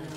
blood.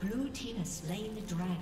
Blue team has slain the dragon.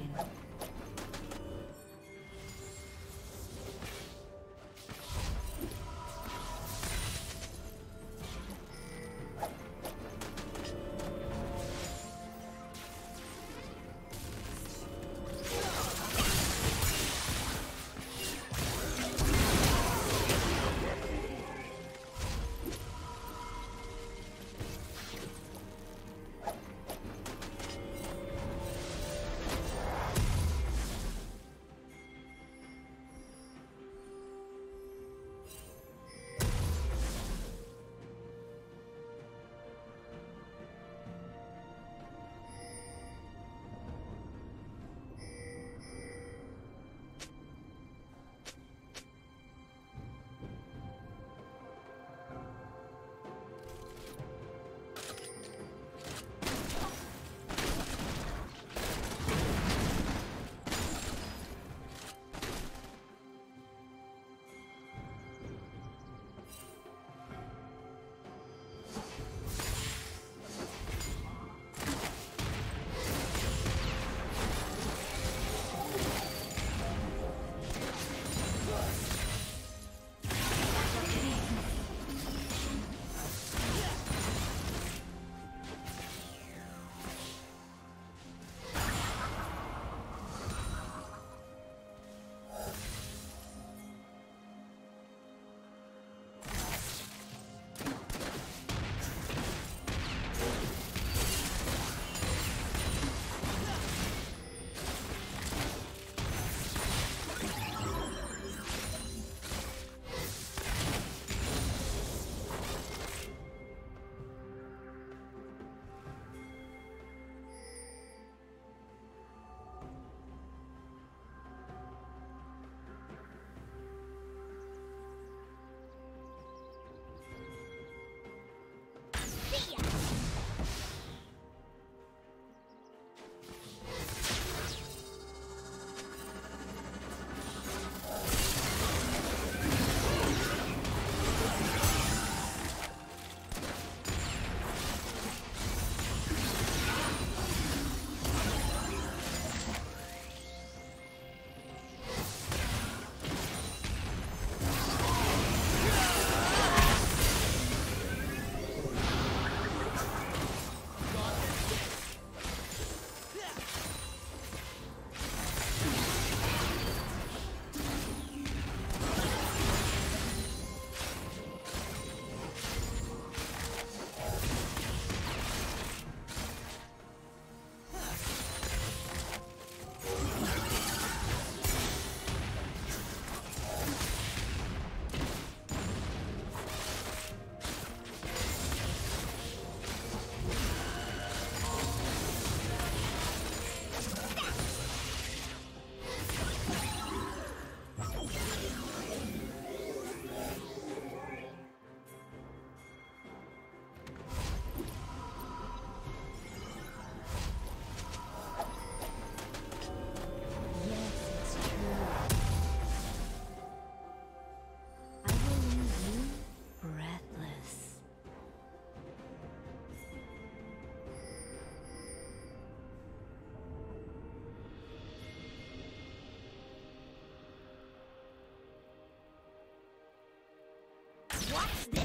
What's this?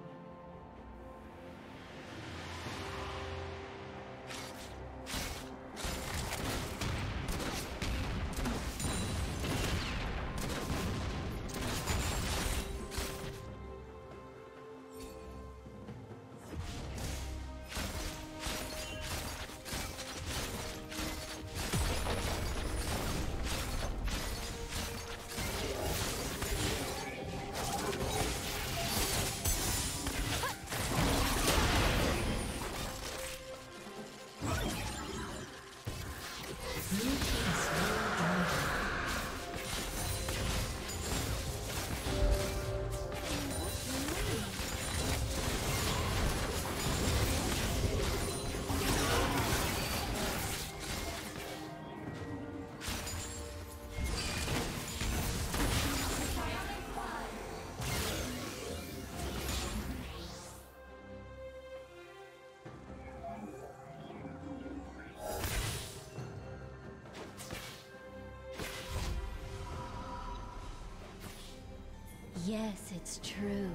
Yes, it's true.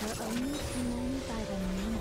We're only human by the minute.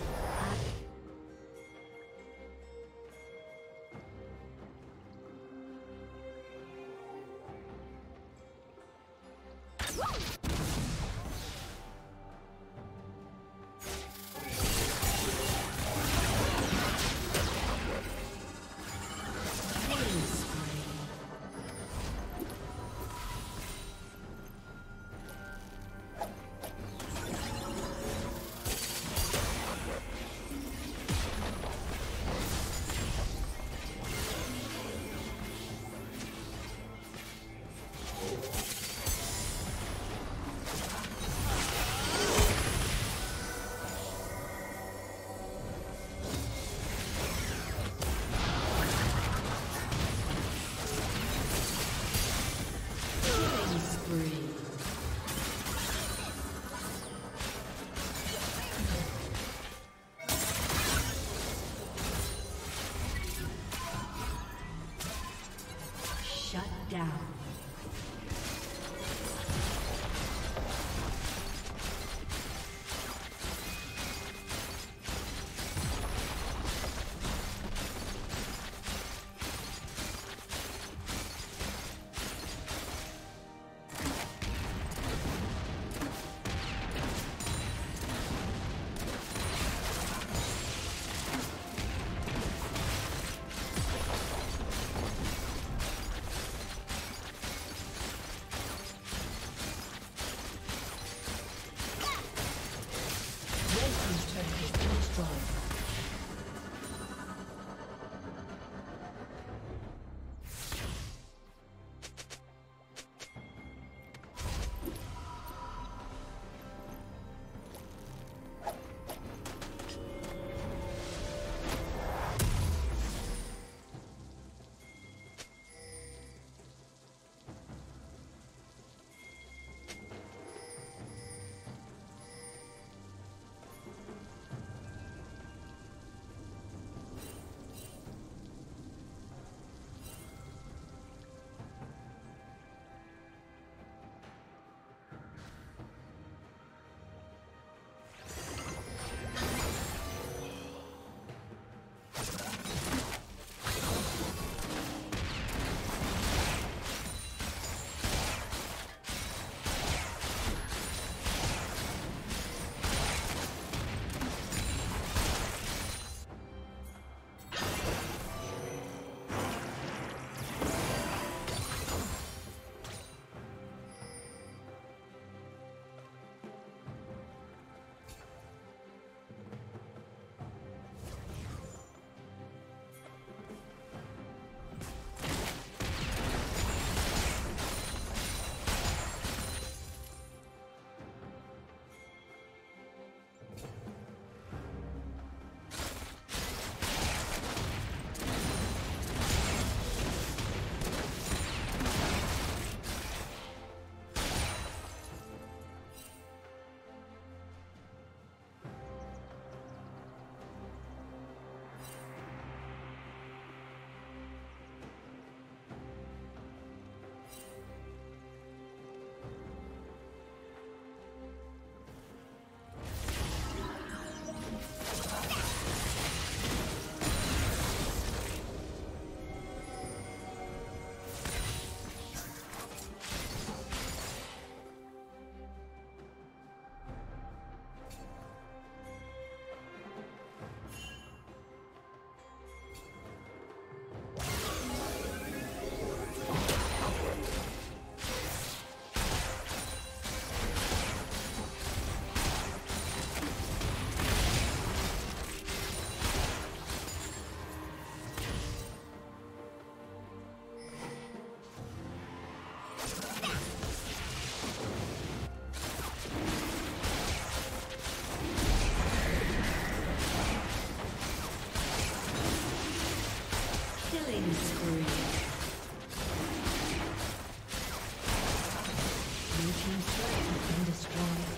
team's turret has been destroyed.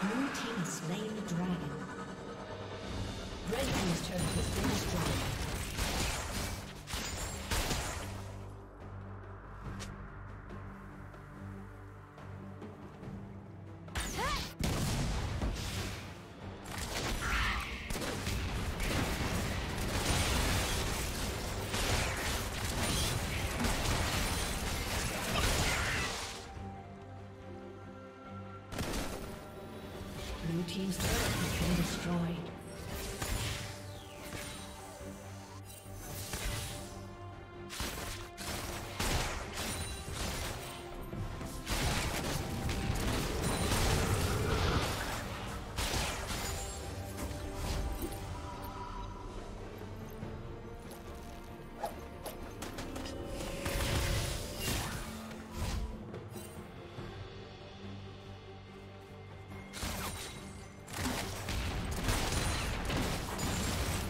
Blue team has slain the dragon. Red team's turret has been destroyed. Team's turret has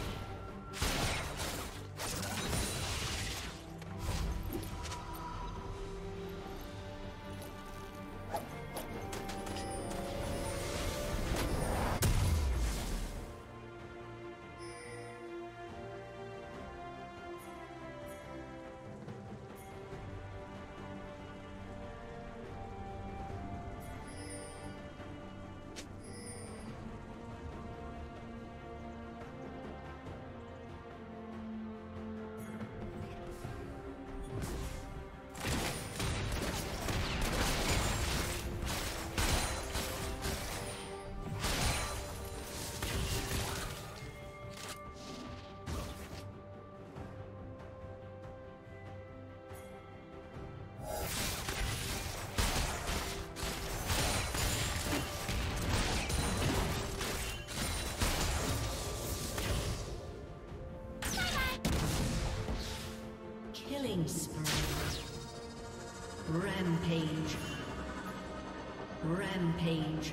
been destroyed. Rampage. Rampage.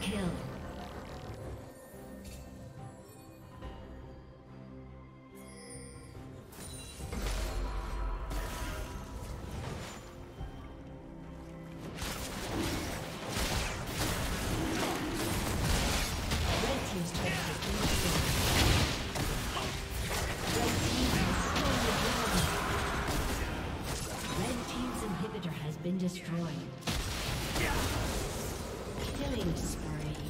kill. Destroyed. Killing spree.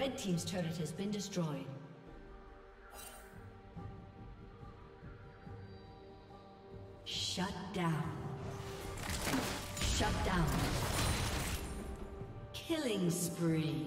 Red Team's turret has been destroyed. Shut down. Shut down. Killing spree.